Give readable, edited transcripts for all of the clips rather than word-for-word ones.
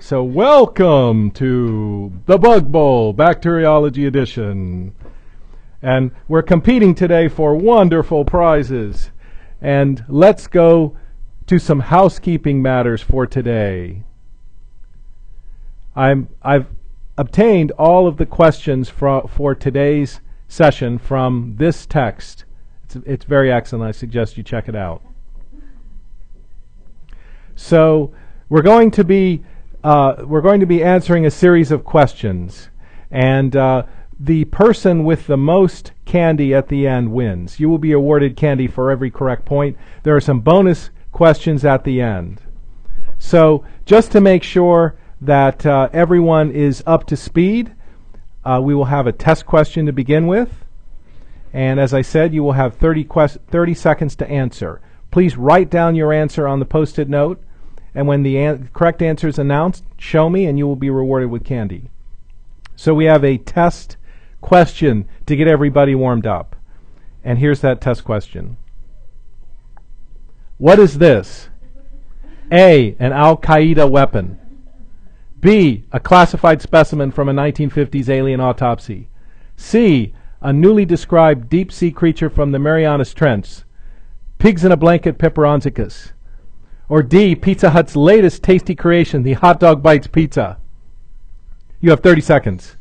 So welcome to the Bug Bowl, Bacteriology Edition. And we're competing today for wonderful prizes. And let's go to some housekeeping matters for today. I've obtained all of the questions for today's session from this text. It's very excellent. I suggest you check it out. So we're going to be answering a series of questions, and the person with the most candy at the end wins. You will be awarded candy for every correct point. There are some bonus questions at the end. So just to make sure that everyone is up to speed, we will have a test question to begin with, and as I said, you will have 30 seconds to answer. Please write down your answer on the post-it note, and when the correct answer is announced, show me and you will be rewarded with candy. So we have a test question to get everybody warmed up. And here's that test question. What is this? A, an Al-Qaeda weapon. B, a classified specimen from a 1950s alien autopsy. C, a newly described deep-sea creature from the Marianas Trench. Pigs in a blanket, Peperonzicus. Or D, Pizza Hut's latest tasty creation, the Hot Dog Bites Pizza. You have 30 seconds.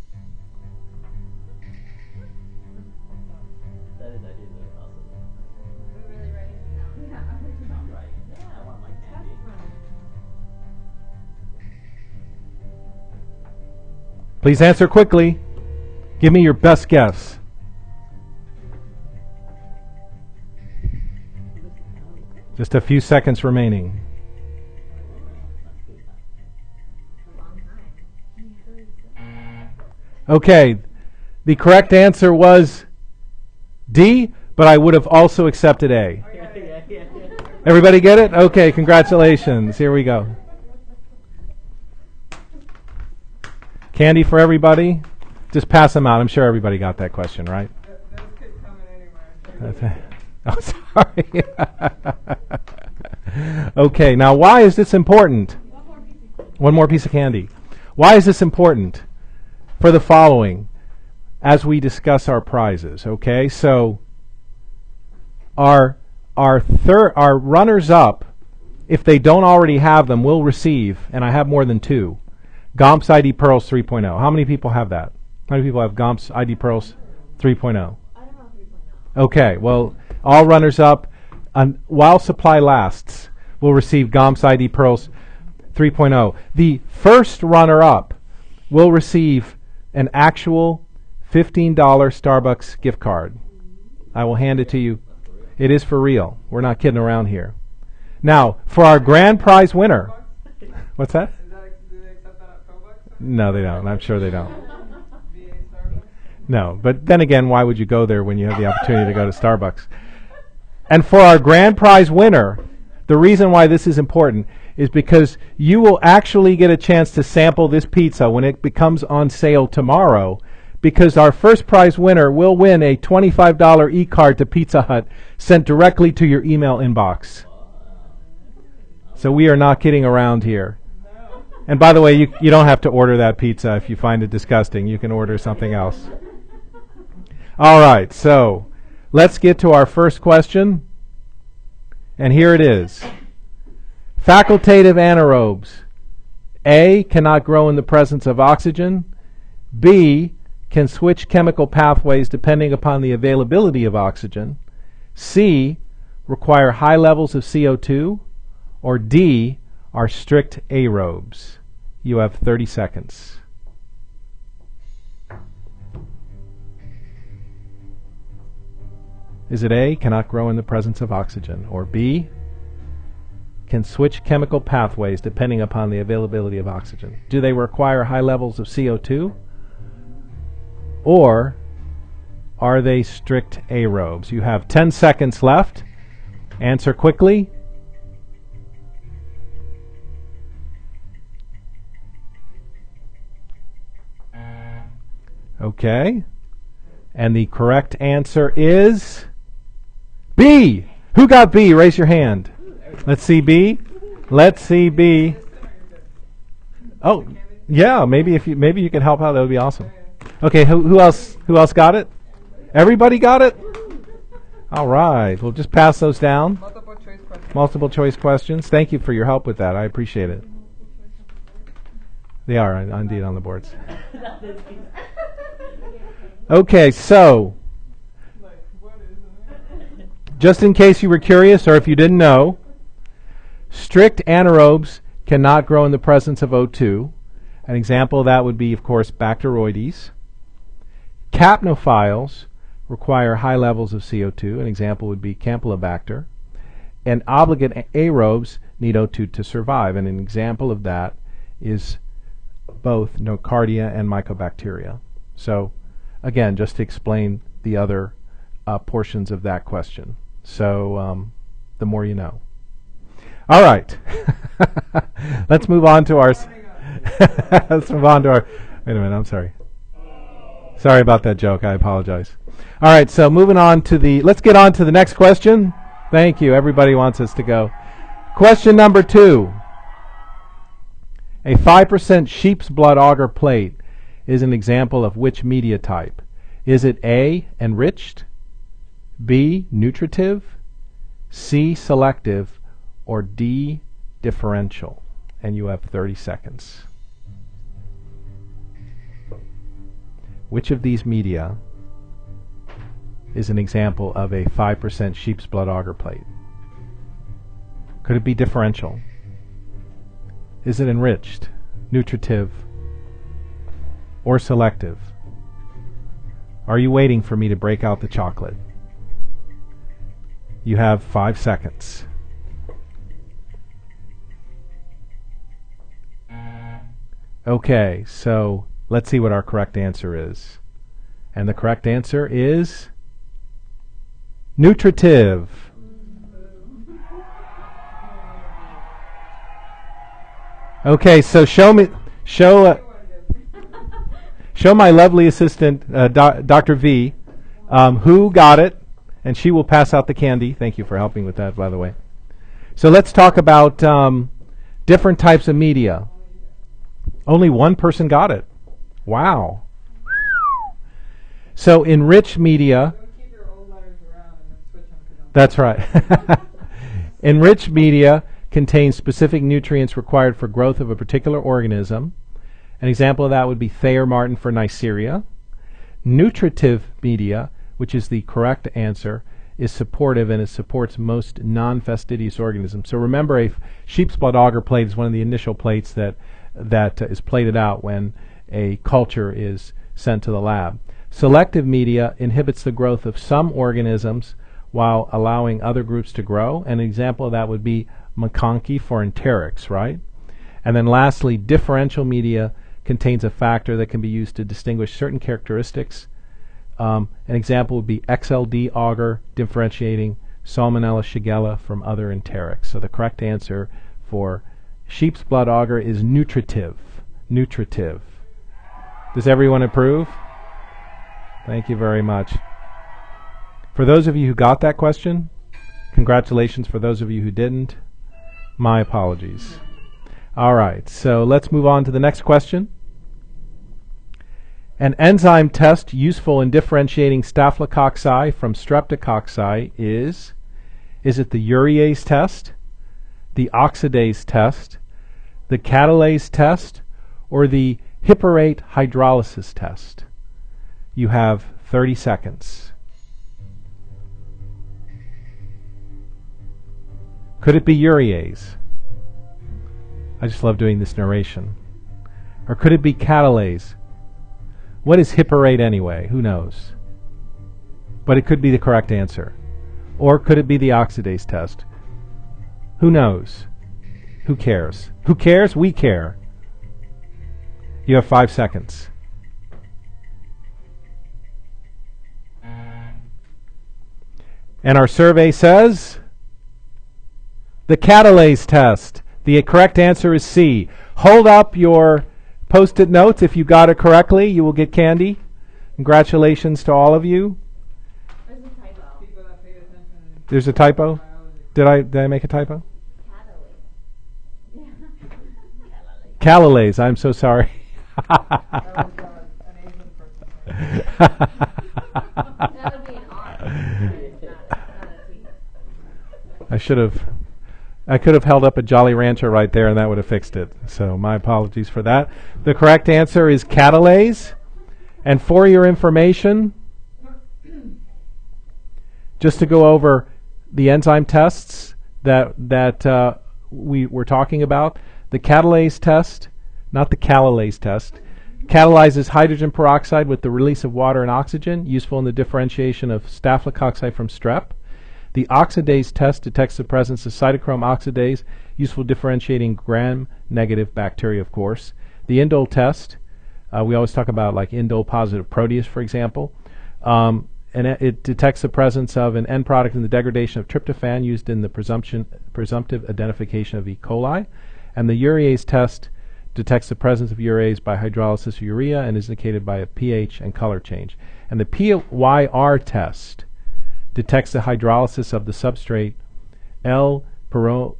Please answer quickly. Give me your best guess. Just a few seconds remaining. Okay, the correct answer was D, but I would have also accepted A. Everybody get it? Okay, congratulations. Here we go. Candy for everybody. Just pass them out. I'm sure everybody got that question, right? Those could come in anywhere. Oh, sorry. Okay, now why is this important? One more piece of candy. Why is this important? For the following, as we discuss our prizes, okay? So our runners-up, if they don't already have them, will receive, and I have more than two, Gomp's ID Pearls 3.0. How many people have that? How many people have Gomp's ID Pearls 3.0? I don't know 3.0. Okay, well, all runners-up, while supply lasts, will receive Gomp's ID Pearls 3.0. The first runner-up will receive an actual $15 Starbucks gift card. I will hand it to you. It is for real. We're not kidding around here. Now, for our grand prize winner. What's that? Do they accept that at Starbucks? No, they don't. I'm sure they don't. No, but then again, why would you go there when you have the opportunity to go to Starbucks? And for our grand prize winner, the reason why this is important is because you will actually get a chance to sample this pizza when it becomes on sale tomorrow, because our first prize winner will win a $25 e-card to Pizza Hut sent directly to your email inbox. So we are not kidding around here. No. And by the way, you don't have to order that pizza if you find it disgusting. You can order something else. All right, so let's get to our first question. And here it is. Facultative anaerobes. A, cannot grow in the presence of oxygen. B, can switch chemical pathways depending upon the availability of oxygen. C, require high levels of CO2. Or D, are strict aerobes. You have 30 seconds. Is it A, cannot grow in the presence of oxygen? Or B, can switch chemical pathways depending upon the availability of oxygen? Do they require high levels of CO2? Or are they strict aerobes? You have 10 seconds left. Answer quickly. Okay. And the correct answer is B. Who got B? Raise your hand. Let's see B. Let's see B. Oh, yeah. Maybe you could help out. That would be awesome. Okay, who else got it? Everybody got it? All right. We'll just pass those down. Multiple choice questions. Thank you for your help with that. I appreciate it. They are indeed on the boards. Okay, so just in case you were curious or if you didn't know, strict anaerobes cannot grow in the presence of O2. An example of that would be, of course, Bacteroides. Capnophiles require high levels of CO2. An example would be Campylobacter. And obligate aerobes need O2 to survive. And an example of that is both Nocardia and Mycobacteria. So again, just to explain the other portions of that question. So the more you know. All right. Let's move on to our... Wait a minute, I'm sorry. Sorry about that joke. I apologize. All right, so moving on to the... Let's get on to the next question. Thank you. Everybody wants us to go. Question number 2. A 5% sheep's blood agar plate is an example of which media type? Is it A, enriched, B, nutritive, C, selective, or D, differential? And you have 30 seconds. Which of these media is an example of a 5% sheep's blood agar plate? Could it be differential? Is it enriched, nutritive, or selective? Are you waiting for me to break out the chocolate? You have 5 seconds. Okay, so let's see what our correct answer is. And the correct answer is nutritive. Okay, so show my lovely assistant, Dr. V, who got it, and she will pass out the candy. Thank you for helping with that, by the way. So let's talk about different types of media. Only one person got it. Wow. So enriched media. That's right. Enriched media contains specific nutrients required for growth of a particular organism. An example of that would be Thayer Martin for Neisseria. Nutritive media, which is the correct answer, is supportive, and it supports most non-fastidious organisms. So remember, a sheep's blood agar plate is one of the initial plates that is plated out when a culture is sent to the lab. Selective media inhibits the growth of some organisms while allowing other groups to grow. An example of that would be McConkie for enterics, right? And then lastly, differential media contains a factor that can be used to distinguish certain characteristics. An example would be XLD agar differentiating Salmonella Shigella from other enterics. So the correct answer for sheep's blood agar is nutritive. Nutritive. Does everyone approve? Thank you very much. For those of you who got that question, congratulations. For those of you who didn't, my apologies. All right, so let's move on to the next question. An enzyme test useful in differentiating staphylococci from streptococci is it the urease test, the oxidase test, the catalase test, or the hippurate hydrolysis test? You have 30 seconds. Could it be urease? I just love doing this narration. Or could it be catalase? What is hippurate anyway? Who knows? But it could be the correct answer. Or could it be the oxidase test? Who knows? Who cares? Who cares? We care. You have 5 seconds. And our survey says the catalase test. The correct answer is C. Hold up your Post-it notes. If you got it correctly, you will get candy. Congratulations to all of you. There's a typo. There's a typo? Did I make a typo? Catalase. Callalase, I'm so sorry. I could have held up a Jolly Rancher right there and that would have fixed it. So my apologies for that. The correct answer is catalase. And for your information, just to go over the enzyme tests that we were talking about, the catalase test, not the catalase test, catalyzes hydrogen peroxide with the release of water and oxygen, useful in the differentiation of staphylococci from strep. The oxidase test detects the presence of cytochrome oxidase, useful differentiating gram-negative bacteria, of course. The indole test, we always talk about like indole-positive Proteus, for example, and it detects the presence of an end product in the degradation of tryptophan used in the presumptive identification of E. coli. And the urease test detects the presence of urease by hydrolysis of urea and is indicated by a pH and color change. And the PYR test detects the hydrolysis of the substrate L-pyrrolidinol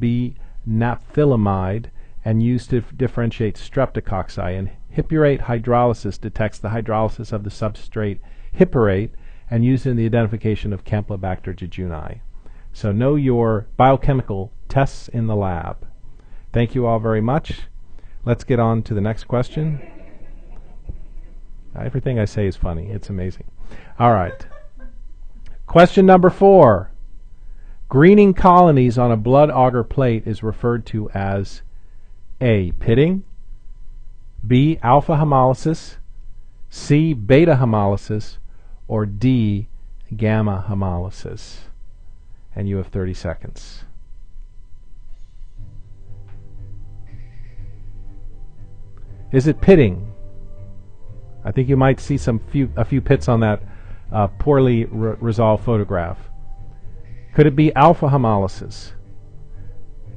B naphthalamide and used to differentiate streptococci. And hippurate hydrolysis detects the hydrolysis of the substrate hippurate and used in the identification of Campylobacter jejuni. So know your biochemical tests in the lab. Thank you all very much. Let's get on to the next question. Everything I say is funny. It's amazing. All right. Question number 4. Greening colonies on a blood auger plate is referred to as A. pitting, B. alpha hemolysis, C. beta hemolysis, or D. gamma hemolysis. And you have 30 seconds. Is it pitting? I think you might see a few pits on that poorly resolved photograph. Could it be alpha hemolysis?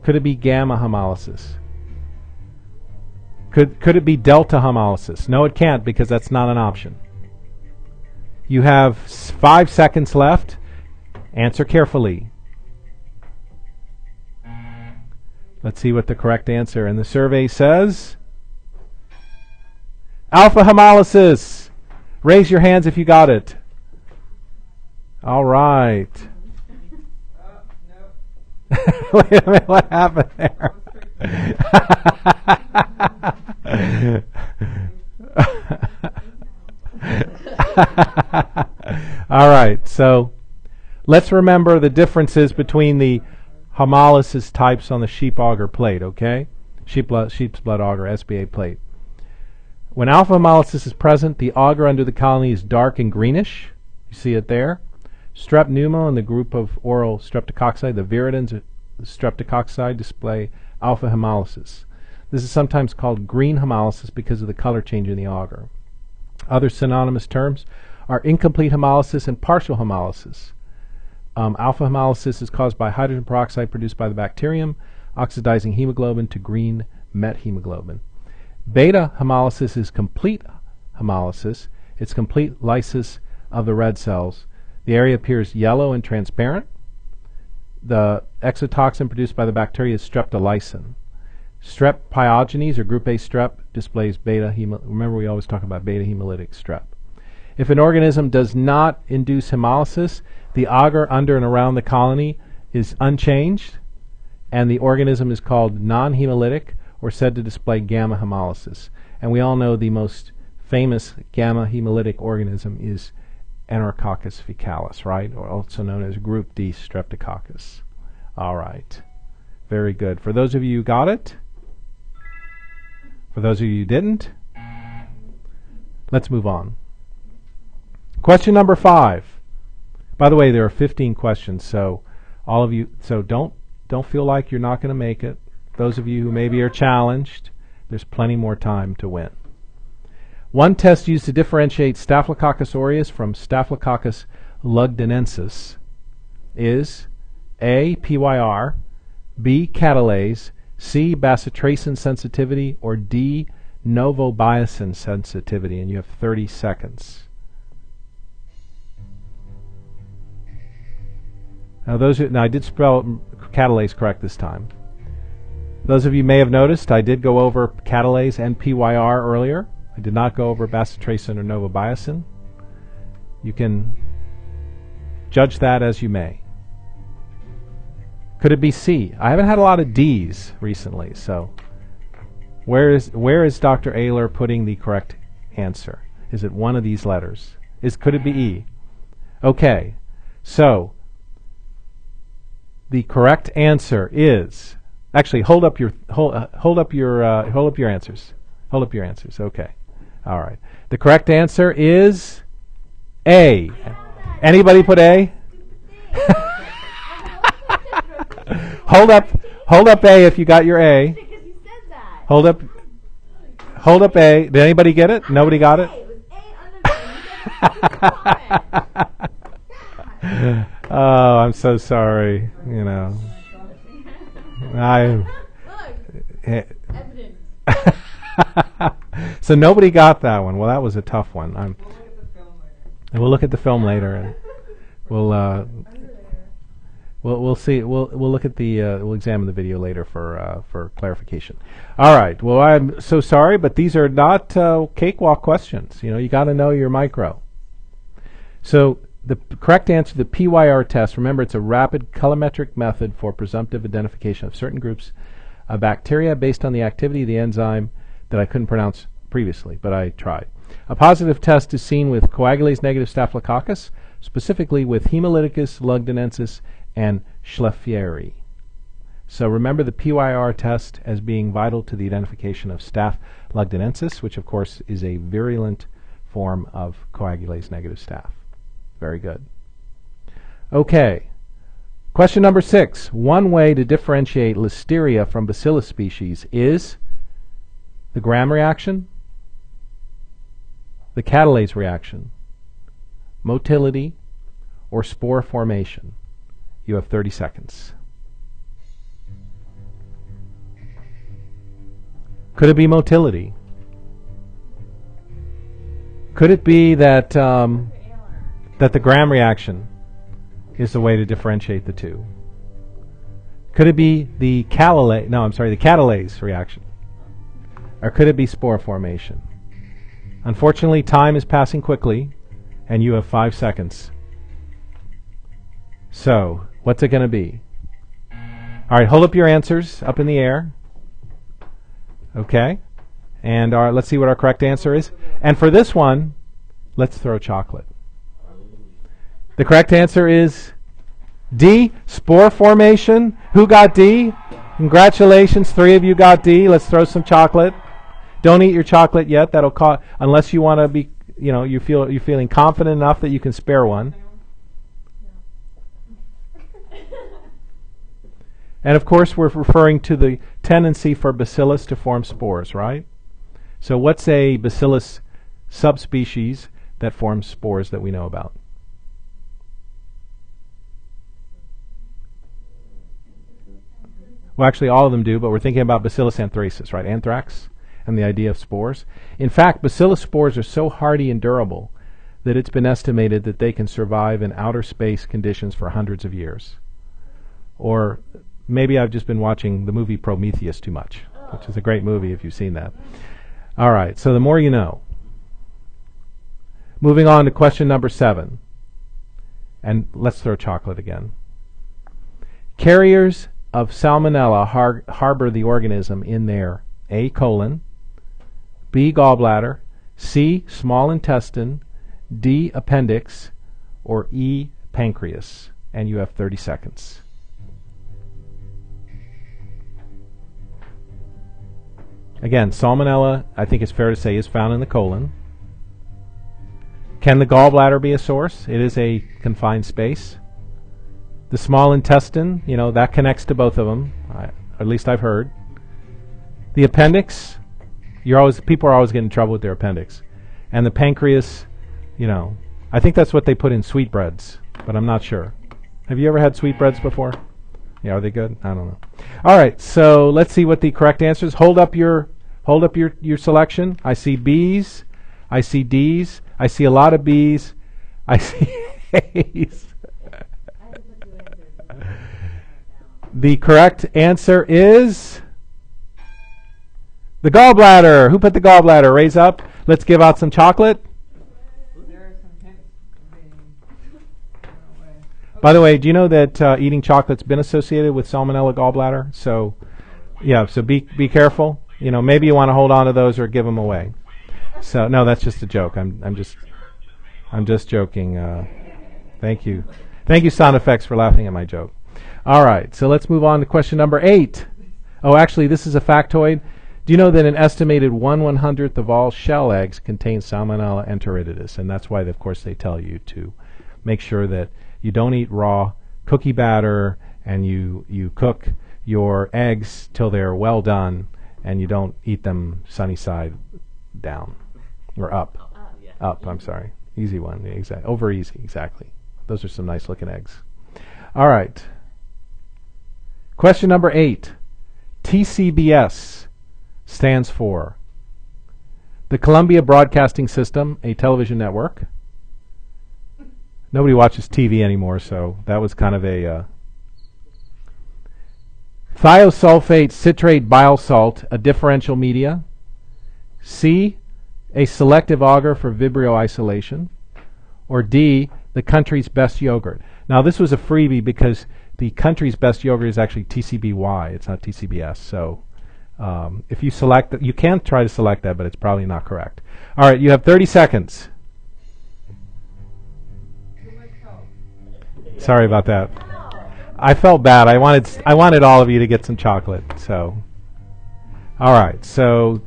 Could it be gamma hemolysis? Could it be delta hemolysis? No, it can't, because that's not an option. You have 5 seconds left. Answer carefully. Let's see what the correct answer in the survey says. Alpha hemolysis. Raise your hands if you got it. All right. Wait a minute, what happened there? All right, so let's remember the differences between the hemolysis types on the sheep auger plate, okay? Sheep's blood auger, SBA plate. When alpha hemolysis is present, the auger under the colony is dark and greenish. You see it there. Strep pneumo and the group of oral streptococci, the viridans streptococci, display alpha hemolysis. This is sometimes called green hemolysis because of the color change in the auger. Other synonymous terms are incomplete hemolysis and partial hemolysis. Alpha hemolysis is caused by hydrogen peroxide produced by the bacterium, oxidizing hemoglobin to green methemoglobin. Beta hemolysis is complete hemolysis. It's complete lysis of the red cells. The area appears yellow and transparent. The exotoxin produced by the bacteria is streptolysin. Strep pyogenes or group A strep displays beta hemolytic. Remember, we always talk about beta hemolytic strep. If an organism does not induce hemolysis, the auger under and around the colony is unchanged, and the organism is called non-hemolytic, or said to display gamma hemolysis. And we all know the most famous gamma hemolytic organism is Enterococcus faecalis, right? Or also known as group D streptococcus. All right, very good. For those of you who got it, for those of you who didn't, let's move on. Question number 5. By the way, there are 15 questions, so all of you, so don't feel like you're not going to make it. Those of you who maybe are challenged, there's plenty more time to win. One test used to differentiate Staphylococcus aureus from Staphylococcus lugdunensis is A. PYR, B. catalase, C. bacitracin sensitivity, or D. novobiosin sensitivity, and you have 30 seconds. Now I did spell catalase correct this time. Those of you may have noticed I did go over catalase and PYR earlier. I did not go over bacitracin or novobiosin. You can judge that as you may. Could it be C? I haven't had a lot of D's recently, so where is Dr. Ehler putting the correct answer? Is it one of these letters? Could it be E? Okay, so the correct answer is actually hold up your answers. Okay, all right. The correct answer is A. Anybody put A? Hold up A if you got your A. Hold up A. Did anybody get it? Nobody got it. Oh, I'm so sorry. You know, so nobody got that one. Well, that was a tough one. We'll look at the film later, and we'll see. We'll look at the we'll examine the video later for clarification. All right. Well, I'm so sorry, but these are not cakewalk questions. You know, you got to know your micro. So the correct answer, the PYR test, remember it's a rapid colorimetric method for presumptive identification of certain groups of bacteria based on the activity of the enzyme that I couldn't pronounce previously, but I tried. A positive test is seen with coagulase-negative staphylococcus, specifically with Haemolyticus lugdunensis and Schleffieri. So remember the PYR test as being vital to the identification of Staph lugdunensis, which of course is a virulent form of coagulase-negative staph. Very good. Okay. Question number 6. One way to differentiate Listeria from Bacillus species is the Gram reaction, the catalase reaction, motility, or spore formation. You have 30 seconds. Could it be motility? Could it be that that the Gram reaction is the way to differentiate the two? Could it be the catalase reaction? Or could it be spore formation? Unfortunately, time is passing quickly, and you have 5 seconds. So, what's it going to be? All right, hold up your answers up in the air. Okay. And let's see what our correct answer is. And for this one, let's throw chocolate. The correct answer is D, spore formation. Who got D? Congratulations, 3 of you got D. Let's throw some chocolate. Don't eat your chocolate yet. That'll cost, unless you want to be, you know, you're feeling confident enough that you can spare one. And of course, we're referring to the tendency for Bacillus to form spores, right? So what's a Bacillus subspecies that forms spores that we know about? Well, actually, all of them do, but we're thinking about Bacillus anthracis, right? Anthrax and the idea of spores. In fact, Bacillus spores are so hardy and durable that it's been estimated that they can survive in outer space conditions for hundreds of years. Or maybe I've just been watching the movie Prometheus too much, which is a great movie if you've seen that. All right, so the more you know. Moving on to question number 7. And let's throw chocolate again. Carriers of Salmonella harbor the organism in their A, colon, B, gallbladder, C, small intestine, D, appendix, or E, pancreas. And you have 30 seconds. Again, Salmonella, I think it's fair to say, is found in the colon. Can the gallbladder be a source? It is a confined space. The small intestine, you know, that connects to both of them, at least I've heard. The appendix, people are always getting in trouble with their appendix. And the pancreas, you know, I think that's what they put in sweetbreads, but I'm not sure. Have you ever had sweetbreads before? Yeah, are they good? I don't know. All right, so let's see what the correct answer is. Hold up your selection. I see B's, I see D's, I see a lot of B's, I see A's. The correct answer is The gallbladder. Who put the gallbladder? Raise up. Let's give out some chocolate. By the way, do you know that eating chocolate's been associated with salmonella gallbladder? So, yeah, so be careful. You know, maybe you want to hold on to those or give them away. So, no, that's just a joke. I'm just joking. Thank you. Thank you, Sound Effects, for laughing at my joke. All right, so let's move on to question number 8. Oh, actually, this is a factoid. Do you know that an estimated 1/100th of all shell eggs contain Salmonella enteritidis? And that's why, of course, they tell you to make sure that you don't eat raw cookie batter, and you cook your eggs till they're well done, and you don't eat them sunny side down or up. Yeah. Up, I'm sorry. Easy one. Yeah, exactly. Over easy, exactly. Those are some nice looking eggs. All right. Question number 8. TCBS stands for the Columbia Broadcasting System, a television network. Nobody watches TV anymore, so that was kind of a... Thiosulfate citrate bile salt, a differential media. C, a selective auger for Vibrio isolation. Or D, the country's best yogurt. Now, this was a freebie because the country's best yogurt is actually TCBY. It's not TCBS. So if you select that, you can try to select that, but it's probably not correct. All right, you have 30 seconds. Sorry about that. I felt bad. I wanted all of you to get some chocolate. So, all right. So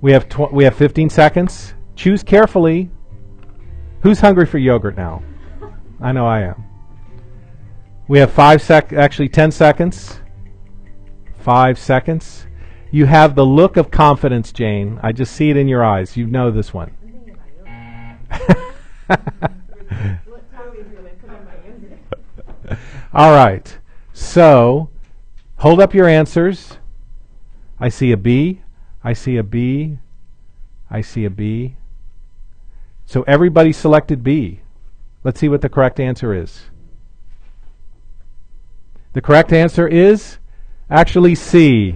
we have 15 seconds. Choose carefully. Who's hungry for yogurt now? I know I am. We have 10 seconds. 5 seconds. You have the look of confidence, Jane. I just see it in your eyes. You know this one. All right, so hold up your answers. I see a B, I see a B, I see a B. So everybody selected B. Let's see what the correct answer is. The correct answer is actually C.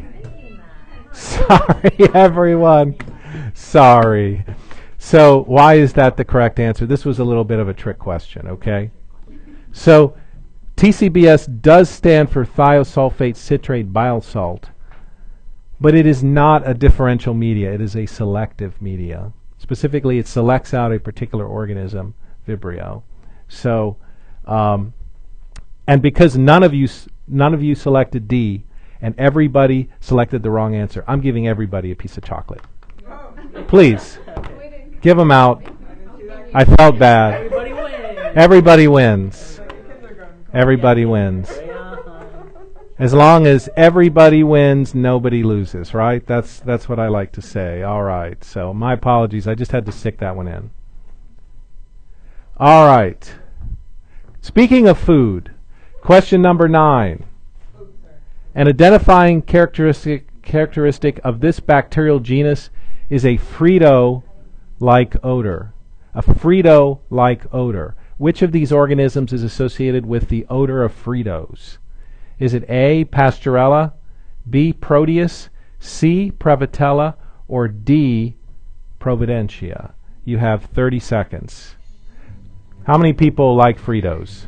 Sorry, everyone. Sorry. So why is that the correct answer? This was a little bit of a trick question, okay? So TCBS does stand for thiosulfate citrate bile salt, but it is not a differential media. It is a selective media. Specifically, it selects out a particular organism, Vibrio. So, and because none of you selected D, and everybody selected the wrong answer, I'm giving everybody a piece of chocolate. Oh. Please, give them out. I felt bad. Everybody wins. Everybody wins. Everybody wins. As long as everybody wins, nobody loses, right? That's what I like to say. All right. So my apologies. I just had to stick that one in. All right. Speaking of food, question number 9. An identifying characteristic of this bacterial genus is a Frito-like odor. A Frito-like odor. Which of these organisms is associated with the odor of Fritos? Is it A, Pasteurella, B, Proteus, C, Prevotella, or D, Providencia? You have 30 seconds. How many people like Fritos?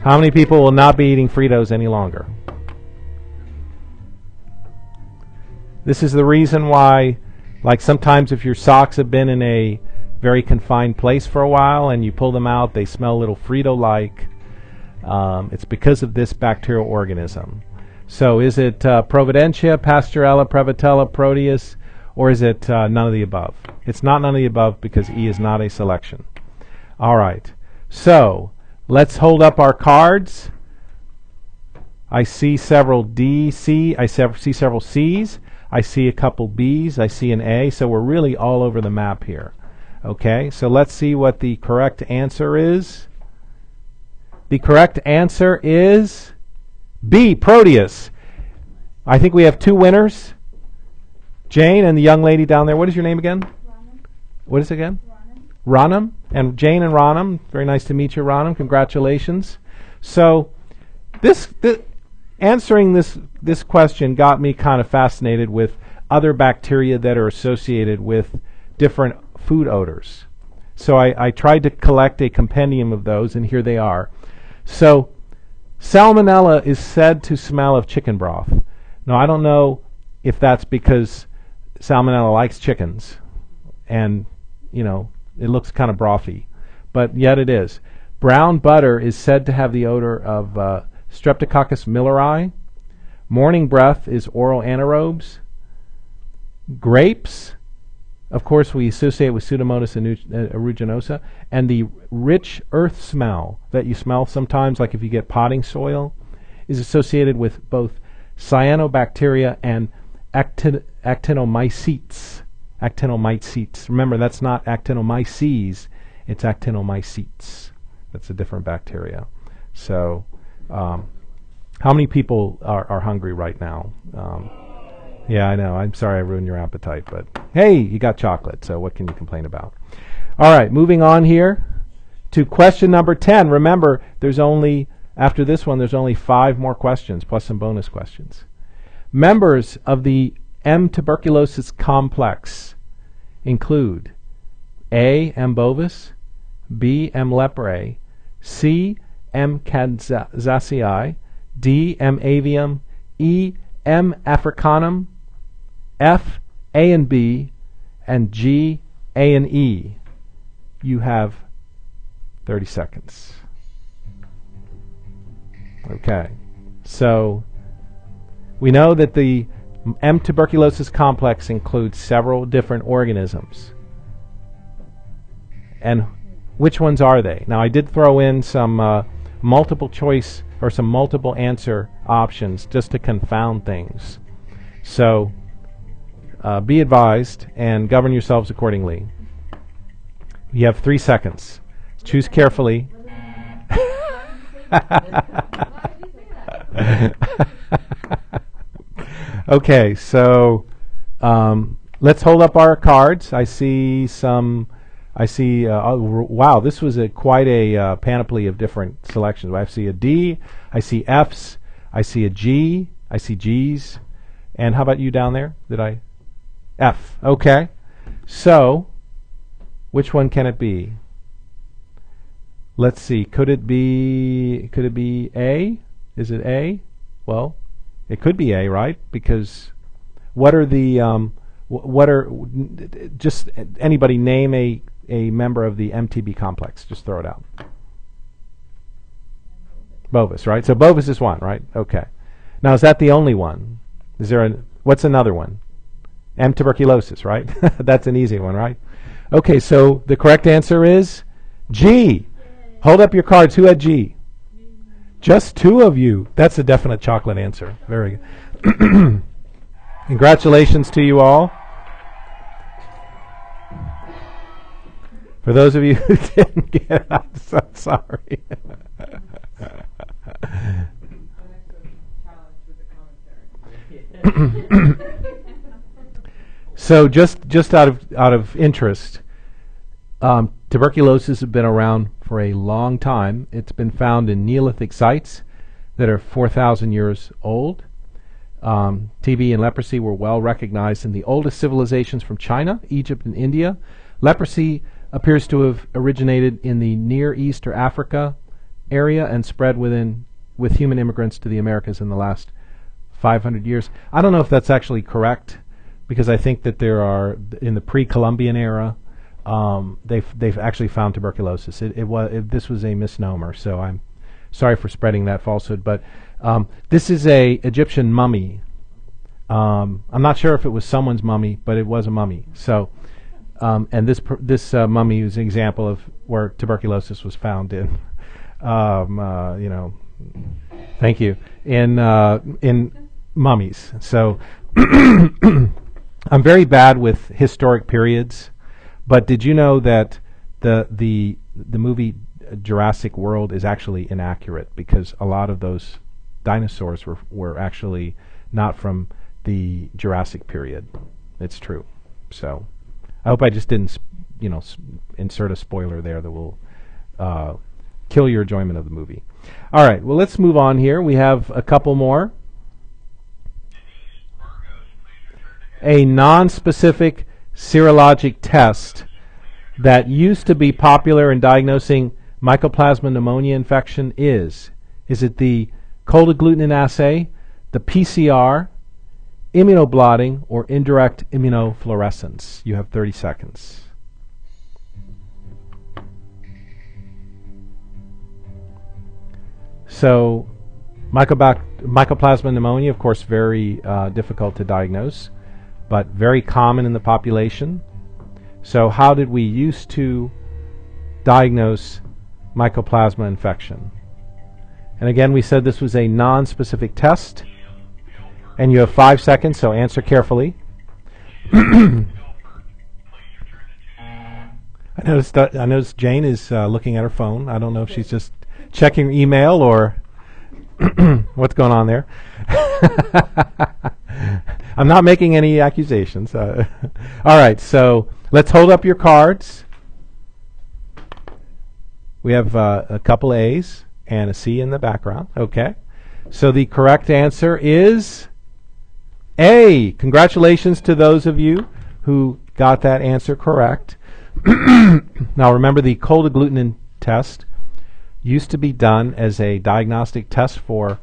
How many people will not be eating Fritos any longer? This is the reason why, like sometimes if your socks have been in a very confined place for a while and you pull them out, they smell a little Frito-like. It's because of this bacterial organism. So is it Providencia, Pasteurella, Prevotella, Proteus, or is it none of the above? It's not none of the above because E is not a selection. All right, so let's hold up our cards. I see several D, C, I see several C's, I see a couple B's, I see an A, so we're really all over the map here. Okay, so let's see what the correct answer is. The correct answer is B, Proteus. I think we have 2 winners. Jane and the young lady down there. What is your name again? Ranam. What is it again? Ranam. Ranam. And Jane and Ranam. Very nice to meet you, Ranam. Congratulations. So this Answering this question got me kind of fascinated with other bacteria that are associated with different food odors. So I tried to collect a compendium of those, and here they are. So Salmonella is said to smell of chicken broth. Now I don't know if that's because Salmonella likes chickens, and you know, it looks kind of brothy, but yet it is. Brown butter is said to have the odor of Streptococcus milleri. Morning breath is oral anaerobes. Grapes, of course, we associate with Pseudomonas aeruginosa, and the rich earth smell that you smell sometimes, like if you get potting soil, is associated with both cyanobacteria and actinomycetes. Actinomycetes. Remember, that's not actinomyces, it's actinomycetes. That's a different bacteria. So, how many people are hungry right now? Yeah, I know. I'm sorry I ruined your appetite, but hey, you got chocolate, so what can you complain about? All right, moving on here to question number 10. Remember, there's only, after this one, there's only 5 more questions, plus some bonus questions. Members of the M. tuberculosis complex include A. M. bovis, B. M. leprae, C. M. cadzacei, D. M. avium, E. M. africanum, F. A and B, and G. A and E. You have 30 seconds. Okay, so we know that the M. tuberculosis complex includes several different organisms. And which ones are they? Now, I did throw in some multiple choice or some multiple answer options just to confound things. So be advised and govern yourselves accordingly. You have 3 seconds. Choose carefully. Okay, so let's hold up our cards. I see some, wow, this was quite a panoply of different selections. I see a D, I see Fs, I see a G, I see Gs, and how about you down there? Did I? F, okay. So, which one can it be? Let's see, could it be A? Is it A? Well, it could be A, right? Because what are the just anybody name a member of the MTB complex? Just throw it out. Bovis, right? So bovis is one, right? Okay. Now is that the only one? Is there what's another one? M. tuberculosis, right? That's an easy one, right? Okay. So the correct answer is G. Hold up your cards. Who had G? Just 2 of you. That's a definite chocolate answer. Very good. Congratulations to you all. For those of you who didn't get it, I'm so sorry. So just out of interest, tuberculosis has been around for a long time. It's been found in Neolithic sites that are 4,000 years old. TB and leprosy were well recognized in the oldest civilizations from China, Egypt, and India. Leprosy appears to have originated in the Near East or Africa area and spread with human immigrants to the Americas in the last 500 years. I don't know if that's actually correct, because I think that there are, in the pre-Columbian era, they've actually found tuberculosis. This was a misnomer, so I'm sorry for spreading that falsehood. But this is a Egyptian mummy. I'm not sure if it was someone's mummy, but it was a mummy. So, and this mummy is an example of where tuberculosis was found in. You know, thank you, in mummies. So, I'm very bad with historic periods. But did you know that the movie Jurassic World is actually inaccurate, because a lot of those dinosaurs were actually not from the Jurassic period? It's true. So I hope I just didn't insert a spoiler there that will kill your enjoyment of the movie. All right, well, let's move on here. We have a couple more. A non-specific serologic test that used to be popular in diagnosing Mycoplasma pneumonia infection is it the cold agglutinin assay, the PCR, immunoblotting, or indirect immunofluorescence? You have 30 seconds. So Mycoplasma pneumonia, of course, very difficult to diagnose, but very common in the population. So how did we used to diagnose Mycoplasma infection? And again, we said this was a non-specific test. And you have 5 seconds, so answer carefully. I noticed Jane is looking at her phone. I don't know if she's just checking email or what's going on there. I'm not making any accusations. All right, so let's hold up your cards. We have a couple A's and a C in the background. Okay. So the correct answer is A. Congratulations to those of you who got that answer correct. Now remember, the cold agglutinin test used to be done as a diagnostic test for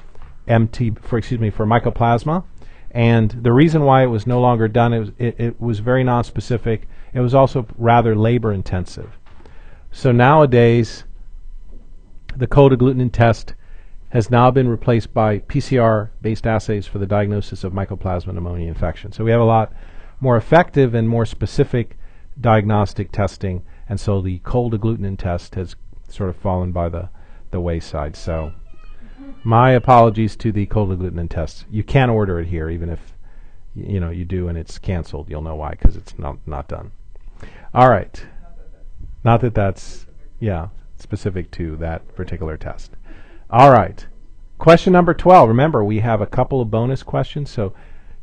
excuse me, for Mycoplasma, and the reason why it was no longer done, it was very nonspecific. It was also rather labor intensive. So nowadays, the cold agglutinin test has now been replaced by PCR-based assays for the diagnosis of Mycoplasma pneumonia infection. So we have a lot more effective and more specific diagnostic testing, and so the cold agglutinin test has sort of fallen by the wayside. So my apologies to the cold agglutinin test. You can't order it here, even if you know you do and it's canceled. You'll know why, because it's not done. All right. Not that that's, yeah, specific to that particular test. All right. Question number 12. Remember, we have a couple of bonus questions, so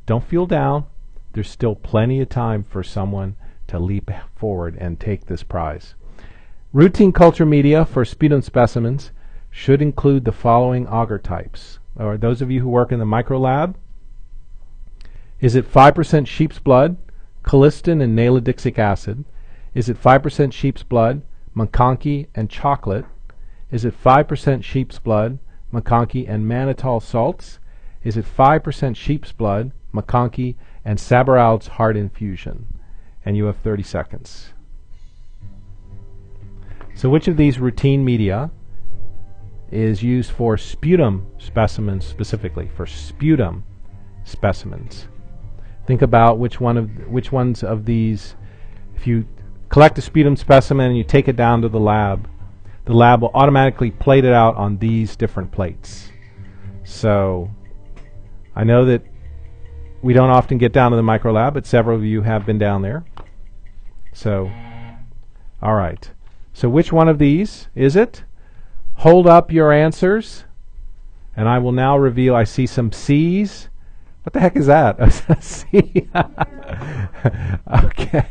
don't feel down. There's still plenty of time for someone to leap forward and take this prize. Routine culture media for sputum specimens should include the following auger types. Or those of you who work in the micro lab, is it 5% sheep's blood, colistin and nalidixic acid? Is it 5% sheep's blood, McConkie and chocolate? Is it 5% sheep's blood, McConkie and mannitol salts? Is it 5% sheep's blood, McConkie and Sabarald's heart infusion? And you have 30 seconds. So which of these routine media is used for sputum specimens specifically, for sputum specimens? Think about which ones of these, if you collect a sputum specimen and you take it down to the lab, the lab will automatically plate it out on these different plates. So I know that we don't often get down to the micro lab, but several of you have been down there. So, all right. So which one of these is it? Hold up your answers, and I will now reveal. I see some C's. What the heck is that? C. Okay.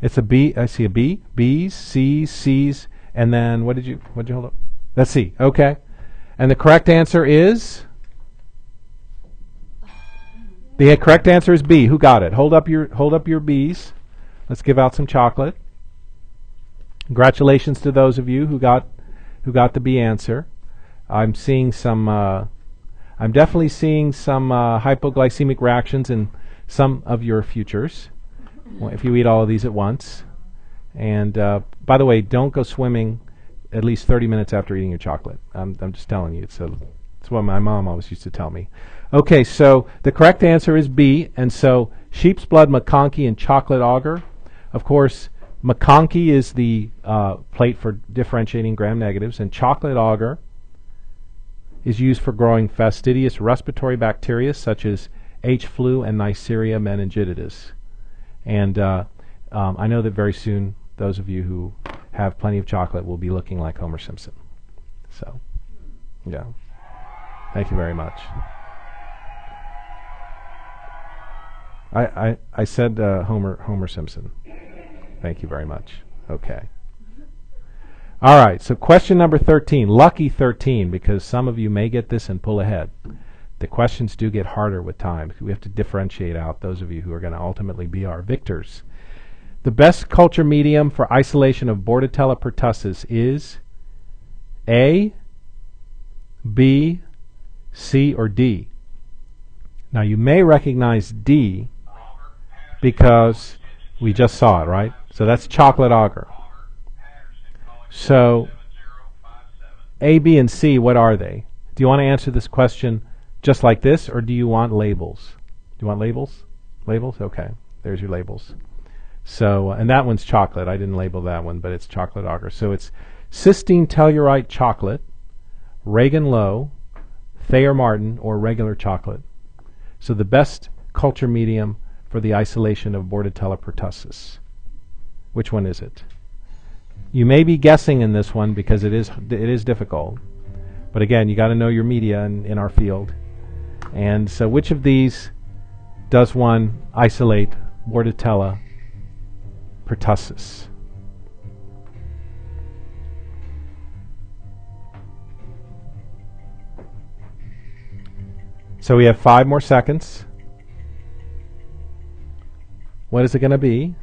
It's a B. I see a B. B's, C's, C's. And then what did you hold up? That's C. Okay. And the correct answer is? The correct answer is B. Who got it? Hold up your B's. Let's give out some chocolate. Congratulations to those of you who got the B answer. I'm seeing some I'm definitely seeing some hypoglycemic reactions in some of your futures. Well, if you eat all of these at once. And by the way, don't go swimming at least 30 minutes after eating your chocolate. I'm just telling you. It's what my mom always used to tell me. Okay, so the correct answer is B. And so sheep's blood, McConkie, and chocolate auger. Of course, McConkie is the plate for differentiating gram-negatives, and chocolate auger is used for growing fastidious respiratory bacteria such as H. flu and Neisseria meningitis. And I know that very soon those of you who have plenty of chocolate will be looking like Homer Simpson. So, yeah. Thank you very much. I said Homer Simpson. Thank you very much. Okay. All right, so question number 13, lucky 13, because some of you may get this and pull ahead. The questions do get harder with time. We have to differentiate out those of you who are going to ultimately be our victors. The best culture medium for isolation of Bordetella pertussis is A, B, C, or D. Now you may recognize D because we just saw it, right? So that's chocolate auger. So A, B, and C, what are they? Do you want to answer this question just like this, or do you want labels? Do you want labels? Labels? Okay, there's your labels. So, and that one's chocolate. I didn't label that one, but it's chocolate auger. So it's cysteine tellurite chocolate, Regan-Low, Thayer Martin, or regular chocolate. So the best culture medium for the isolation of Bordetella pertussis. Which one is it? You may be guessing in this one because it is difficult. But again, you got to know your media in our field. And so which of these does one isolate Bordetella pertussis? So we have 5 more seconds. What is it going to be?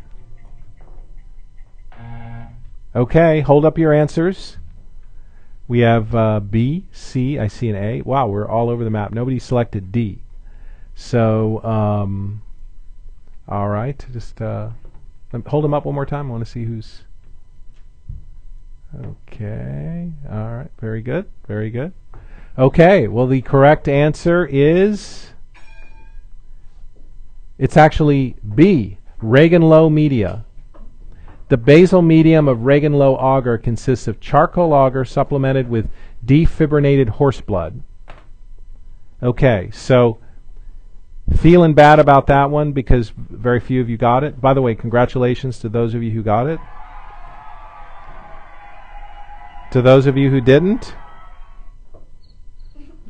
Okay, hold up your answers. We have B, C, I see an A. Wow, we're all over the map. Nobody selected D. So, all right, just hold them up one more time. I want to see who's... Okay, all right, very good, very good. Okay, well, the correct answer is... It's actually B, Regan-Low media. The basal medium of Regan-Low auger consists of charcoal auger supplemented with defibrinated horse blood. Okay, so feeling bad about that one because very few of you got it. By the way, congratulations to those of you who got it. To those of you who didn't,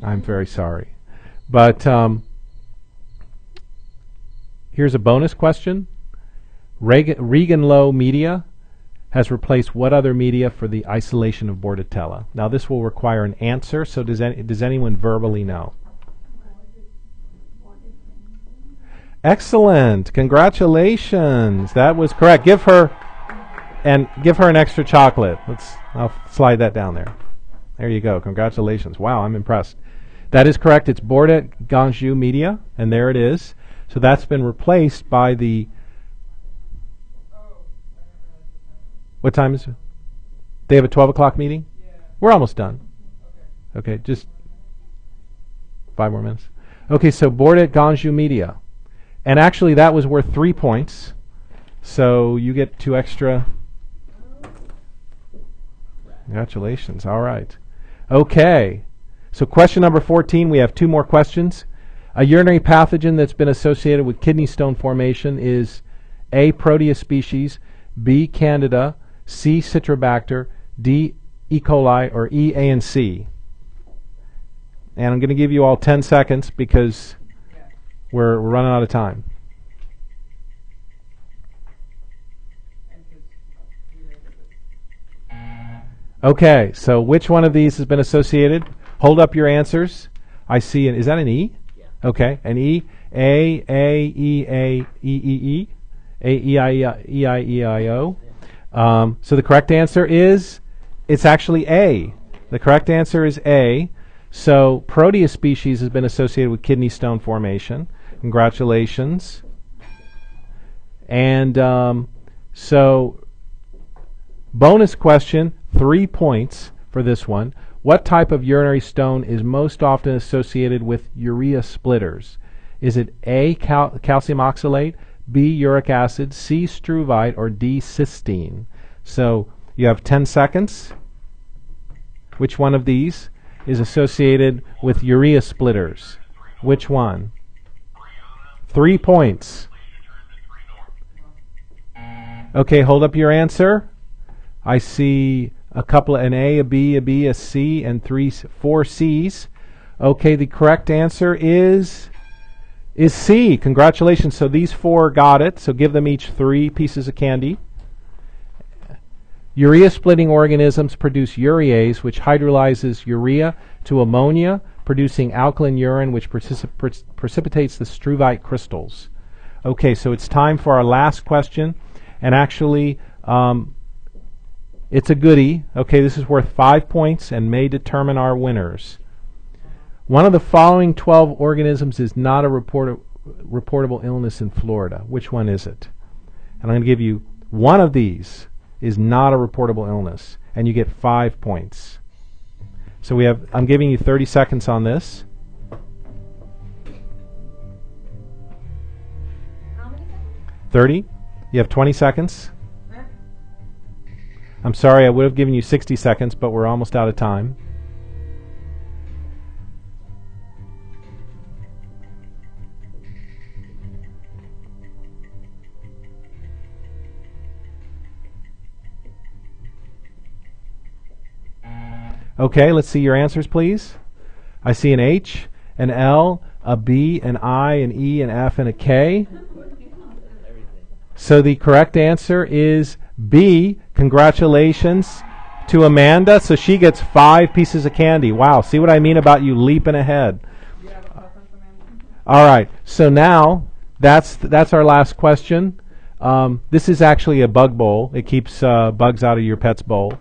I'm very sorry. But here's a bonus question. Regan-Low media has replaced what other media for the isolation of Bordetella? Now this will require an answer, so does anyone verbally know? Excellent, congratulations, that was correct. Give her an extra chocolate. I'll slide that down there. There you go, congratulations. Wow, I'm impressed. That is correct, it's Bordet-Gengou media, and there it is. So that's been replaced by the... What time is it? They have a 12 o'clock meeting? Yeah. We're almost done. Okay, just 5 more minutes. Okay, so Bordet-Gengou media. And actually that was worth 3 points. So you get 2 extra. Congratulations, all right. Okay, so question number 14, we have 2 more questions. A urinary pathogen that's been associated with kidney stone formation is A, Proteus species, B, Candida, C, Citrobacter, D, E. coli, or E, A, and C. And I'm going to give you all 10 seconds because we're running out of time. Okay, so which one of these has been associated? Hold up your answers. I see an, is that an E? Yeah. Okay, an E, A, E, E, A-E-I-E-I-E-I-O. So the correct answer is, it's actually A. The correct answer is A. So Proteus species has been associated with kidney stone formation. Congratulations. And so bonus question, 3 points for this one. What type of urinary stone is most often associated with urea splitters? Is it A, calcium oxalate, B, uric acid, C, struvite, or D, cysteine? So you have 10 seconds. Which one of these is associated with urea splitters? Which one? 3 points. Okay, hold up your answer. I see a couple, an A, a B, a B, a C, and 4 C's. Okay, the correct answer is C. Congratulations. So these 4 got it. So give them each 3 pieces of candy. Urea-splitting organisms produce urease, which hydrolyzes urea to ammonia, producing alkaline urine, which precipitates the struvite crystals. Okay, so it's time for our last question, and actually it's a goodie. Okay, this is worth 5 points and may determine our winners. One of the following 12 organisms is not a reportable illness in Florida. Which one is it? And I'm going to give you one of these is not a reportable illness, and you get 5 points. So we have, I'm giving you 30 seconds on this. How many seconds? 30. You have 20 seconds. I'm sorry, I would have given you 60 seconds, but we're almost out of time. Okay, let's see your answers, please. I see an H, an L, a B, an I, an E, an F, and a K. So the correct answer is B. Congratulations to Amanda. So she gets 5 pieces of candy. Wow, see what I mean about you leaping ahead. All right, so now that's our last question. This is actually a bug bowl. It keeps bugs out of your pet's bowl.